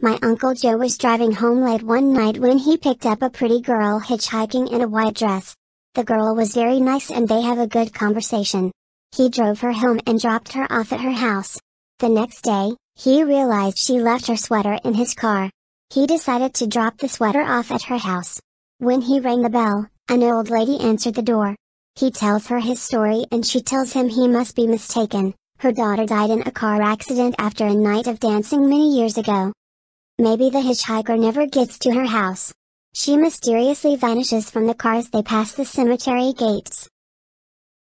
My Uncle Joe was driving home late one night when he picked up a pretty girl hitchhiking in a white dress. The girl was very nice and they have a good conversation. He drove her home and dropped her off at her house. The next day, he realized she left her sweater in his car. He decided to drop the sweater off at her house. When he rang the bell, an old lady answered the door. He tells her his story and she tells him he must be mistaken. Her daughter died in a car accident after a night of dancing many years ago. Maybe the hitchhiker never gets to her house. She mysteriously vanishes from the car as they pass the cemetery gates.